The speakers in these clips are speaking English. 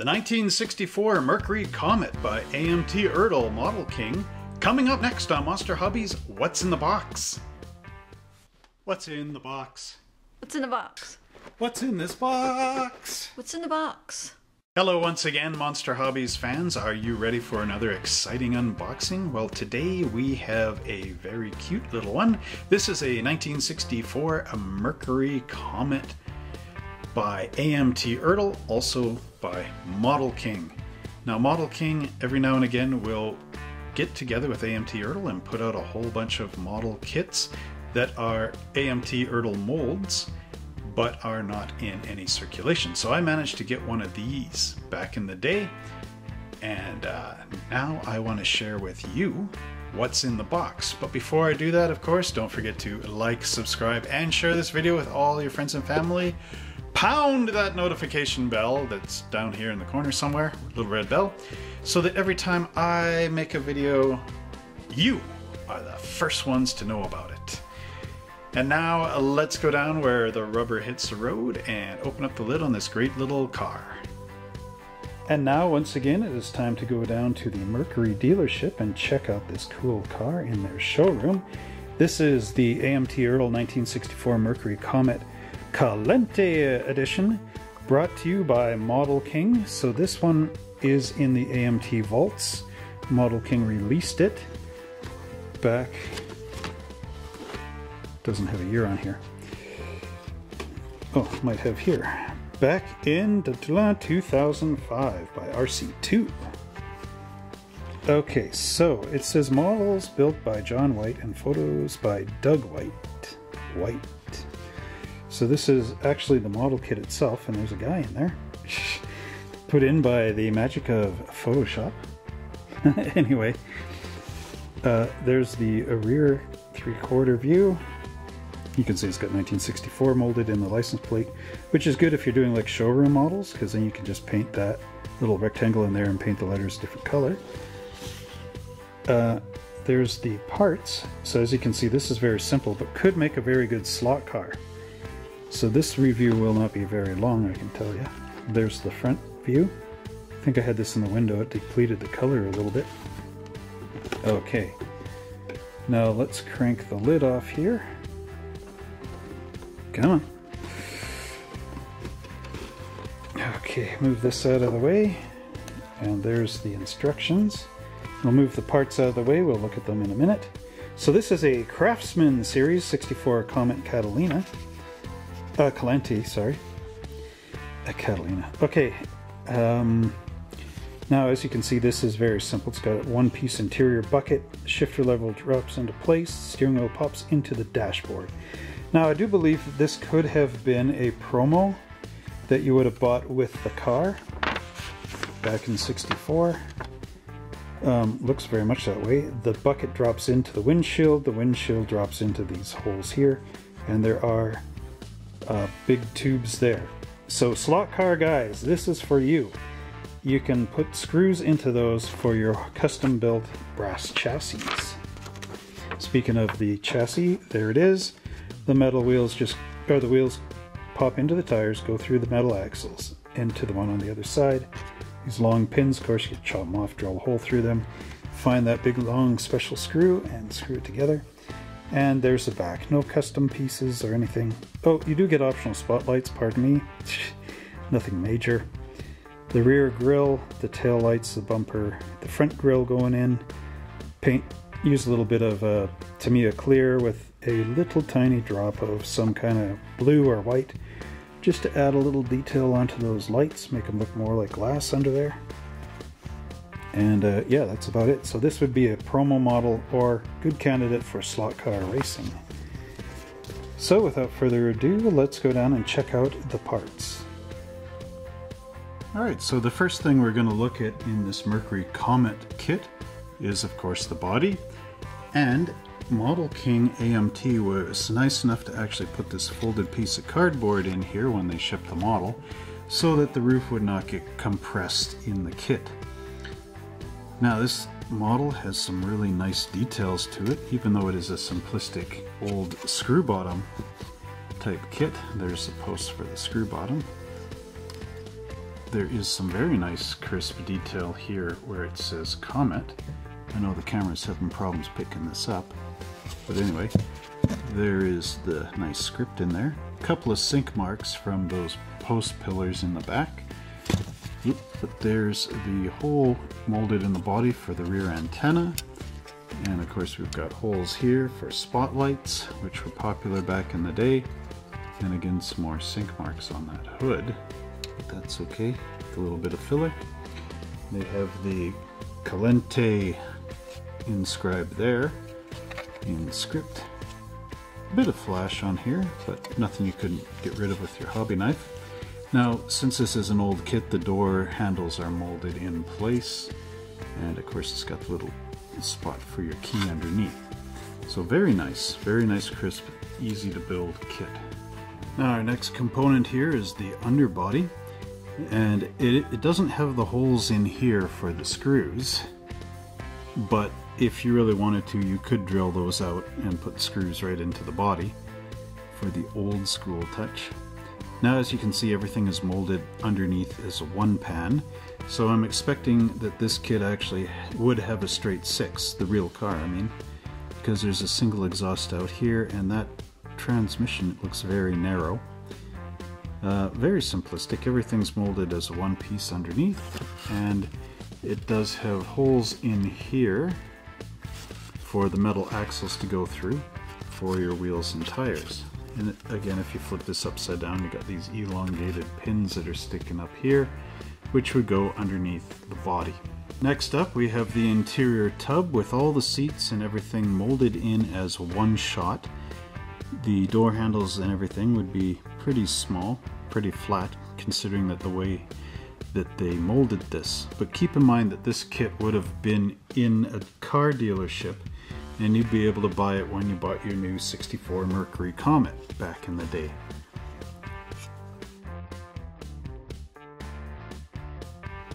The 1964 Mercury Comet by AMT Ertl, Model King, coming up next on Monster Hobbies, What's in the Box? What's in the box? What's in the box? What's in this box? What's in the box? Hello once again, Monster Hobbies fans. Are you ready for another exciting unboxing? Well, today we have a very cute little one. This is a 1964 Mercury Comet by AMT Ertl, also by Model King. Now Model King, every now and again, will get together with AMT Ertl and put out a whole bunch of model kits that are AMT Ertl molds, but are not in any circulation. So I managed to get one of these back in the day, and now I want to share with you what's in the box. But before I do that, of course, don't forget to like, subscribe, and share this video with all your friends and family. Pound that notification bell that's down here in the corner somewhere, little red bell, so that every time I make a video, you are the first ones to know about it. And now let's go down where the rubber hits the road and open up the lid on this great little car. And now once again it is time to go down to the Mercury dealership and check out this cool car in their showroom. This is the AMT Ertl 1964 Mercury Comet Caliente edition, brought to you by Model King. So this one is in the AMT vaults. Model King released it back, doesn't have a year on here, oh, might have here, back in 2005 by RC2. Okay, so it says models built by John White and photos by Doug White. So this is actually the model kit itself, and there's a guy in there, put in by the magic of Photoshop. Anyway, there's the rear three-quarter view. You can see it's got 1964 molded in the license plate, which is good if you're doing like showroom models, because then you can just paint that little rectangle in there and paint the letters a different color. There's the parts. So as you can see, this is very simple, but could make a very good slot car. So this review will not be very long, I can tell you. There's the front view. I think I had this in the window. It depleted the color a little bit. Okay. Now let's crank the lid off here. Come on. Okay, move this out of the way. And there's the instructions. We'll move the parts out of the way. We'll look at them in a minute. So this is a Craftsman Series 64 Comet Catalina. Calente, sorry. Catalina. Okay. Now, as you can see, this is very simple. It's got a one-piece interior bucket. Shifter level drops into place. Steering wheel pops into the dashboard. Now, I do believe that this could have been a promo that you would have bought with the car back in '64. Looks very much that way. The bucket drops into the windshield. The windshield drops into these holes here. And there are big tubes there. So slot car guys, this is for you. You can put screws into those for your custom built brass chassis. Speaking of the chassis, there it is. The metal wheels the wheels pop into the tires, go through the metal axles, into the one on the other side. These long pins, of course, you can chop them off, drill a hole through them, find that big long special screw and screw it together. And there's the back. No custom pieces or anything. Oh, you do get optional spotlights, pardon me. Nothing major. The rear grille, the tail lights, the bumper, the front grille going in. Paint, use a little bit of Tamiya clear with a little tiny drop of some kind of blue or white, just to add a little detail onto those lights, make them look more like glass under there. And yeah, that's about it. So this would be a promo model or good candidate for slot car racing. So without further ado, let's go down and check out the parts. All right, so the first thing we're going to look at in this Mercury Comet kit is, of course, the body. And Model King AMT was nice enough to actually put this folded piece of cardboard in here when they shipped the model, so that the roof would not get compressed in the kit. Now this model has some really nice details to it, even though it is a simplistic old screw bottom type kit. There's the post for the screw bottom. there is some very nice crisp detail here where it says Comet. I know the camera's having problems picking this up, but anyway, there is the nice script in there. A couple of sink marks from those post pillars in the back. Oop, but there's the hole molded in the body for the rear antenna. And of course we've got holes here for spotlights, which were popular back in the day. And again, some more sink marks on that hood. That's okay, with a little bit of filler. They have the Caliente inscribed there in script. A bit of flash on here, but nothing you couldn't get rid of with your hobby knife. Now, since this is an old kit, the door handles are molded in place. And of course it's got the little spot for your key underneath. So very nice, crisp, easy to build kit. Now our next component here is the underbody, and it doesn't have the holes in here for the screws, but if you really wanted to, you could drill those out and put screws right into the body for the old school touch. Now as you can see, everything is molded underneath as a one pan, so I'm expecting that this kit actually would have a straight six, the real car I mean, because there's a single exhaust out here, and that transmission looks very narrow. Very simplistic, everything's molded as a one piece underneath, and it does have holes in here for the metal axles to go through for your wheels and tires. And again, if you flip this upside down, you got these elongated pins that are sticking up here, which would go underneath the body. Next up, we have the interior tub with all the seats and everything molded in as one shot. The door handles and everything would be pretty small, pretty flat, considering that the way that they molded this. But keep in mind that this kit would have been in a car dealership, and you'd be able to buy it when you bought your new 64 Mercury Comet back in the day.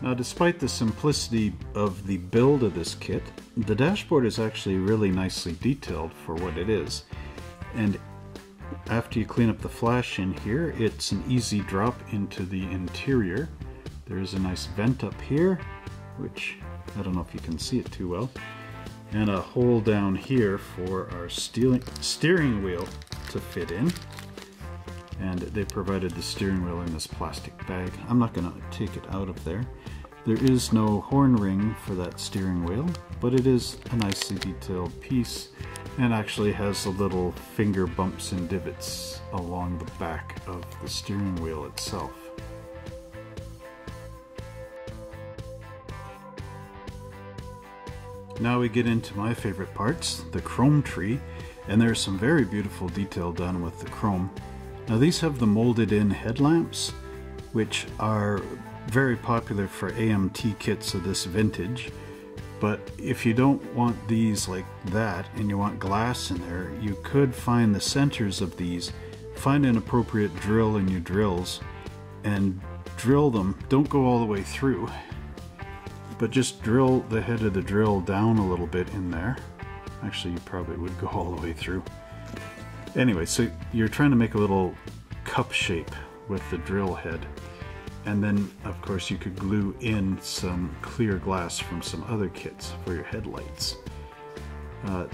Now, despite the simplicity of the build of this kit, the dashboard is actually really nicely detailed for what it is. And after you clean up the flash in here, it's an easy drop into the interior. There is a nice vent up here, which I don't know if you can see it too well. And a hole down here for our steering wheel to fit in. And they provided the steering wheel in this plastic bag. I'm not going to take it out of there. There is no horn ring for that steering wheel, but it is a nicely detailed piece, and actually has the little finger bumps and divots along the back of the steering wheel itself. Now we get into my favorite parts, the chrome tree, and there's some very beautiful detail done with the chrome. Now these have the molded in headlamps, which are very popular for AMT kits of this vintage. But if you don't want these like that and you want glass in there, you could find the centers of these, find an appropriate drill in your drills and drill them. Don't go all the way through, but just drill the head of the drill down a little bit in there. Actually, you probably would go all the way through. Anyway, so you're trying to make a little cup shape with the drill head. And then, of course, you could glue in some clear glass from some other kits for your headlights.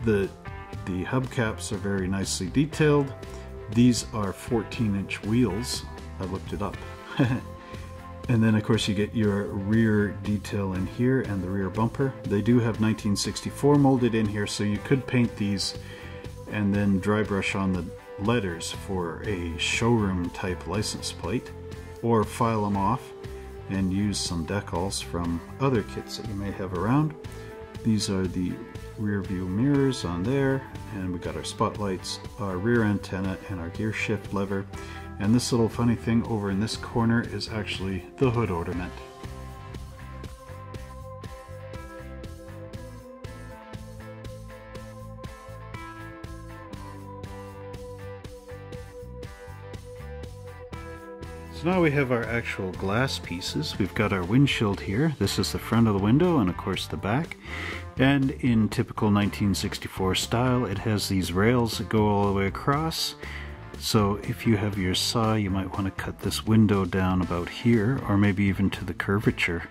The hubcaps are very nicely detailed. These are 14-inch wheels. I looked it up. And then, of course, you get your rear detail in here and the rear bumper. They do have 1964 molded in here, so you could paint these and then dry brush on the letters for a showroom-type license plate, or file them off and use some decals from other kits that you may have around. These are the rear view mirrors on there, and we got our spotlights, our rear antenna, and our gear shift lever. And this little funny thing over in this corner is actually the hood ornament. So now we have our actual glass pieces. We've got our windshield here. This is the front of the window and of course the back. And in typical 1964 style, it has these rails that go all the way across. So if you have your saw, you might want to cut this window down about here, or maybe even to the curvature,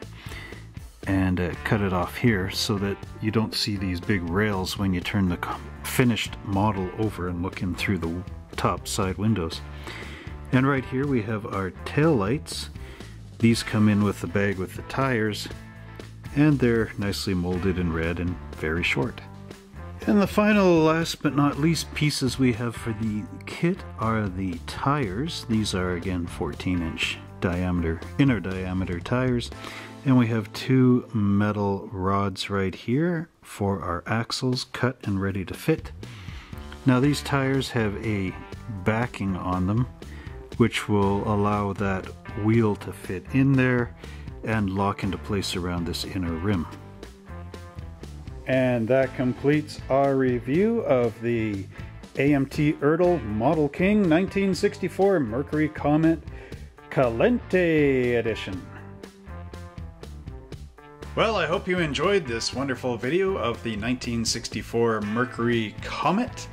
and cut it off here so that you don't see these big rails when you turn the finished model over and look in through the top side windows. And right here we have our tail lights. These come in with the bag with the tires, and they're nicely molded in red and very short. And the final, last but not least, pieces we have for the kit are the tires. These are again 14-inch diameter, inner diameter tires. And we have two metal rods right here for our axles, cut and ready to fit. Now these tires have a backing on them, which will allow that wheel to fit in there and lock into place around this inner rim. And that completes our review of the AMT Ertl Model King 1964 Mercury Comet Caliente edition. Well, I hope you enjoyed this wonderful video of the 1964 Mercury Comet,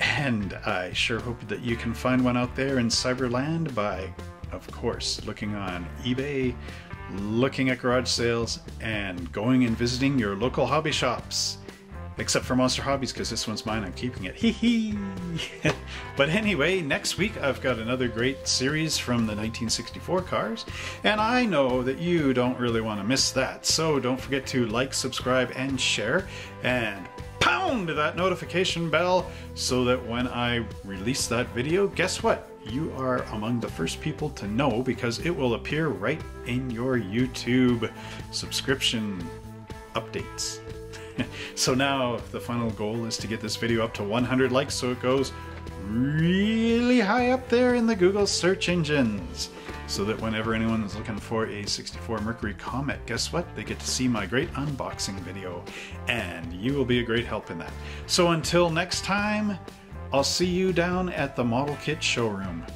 and I sure hope that you can find one out there in Cyberland by, of course, looking on eBay, looking at garage sales, and going and visiting your local hobby shops. Except for Monster Hobbies, because this one's mine, I'm keeping it. Hee hee! But anyway, next week I've got another great series from the 1964 cars, and I know that you don't really want to miss that, so don't forget to like, subscribe, and share, and pound that notification bell so that when I release that video, guess what? You are among the first people to know, because it will appear right in your YouTube subscription updates. So now the final goal is to get this video up to 100 likes, so it goes really high up there in the Google search engines, so that whenever anyone is looking for a 64 Mercury Comet, guess what? They get to see my great unboxing video, and you will be a great help in that. So until next time, I'll see you down at the Model Kit showroom.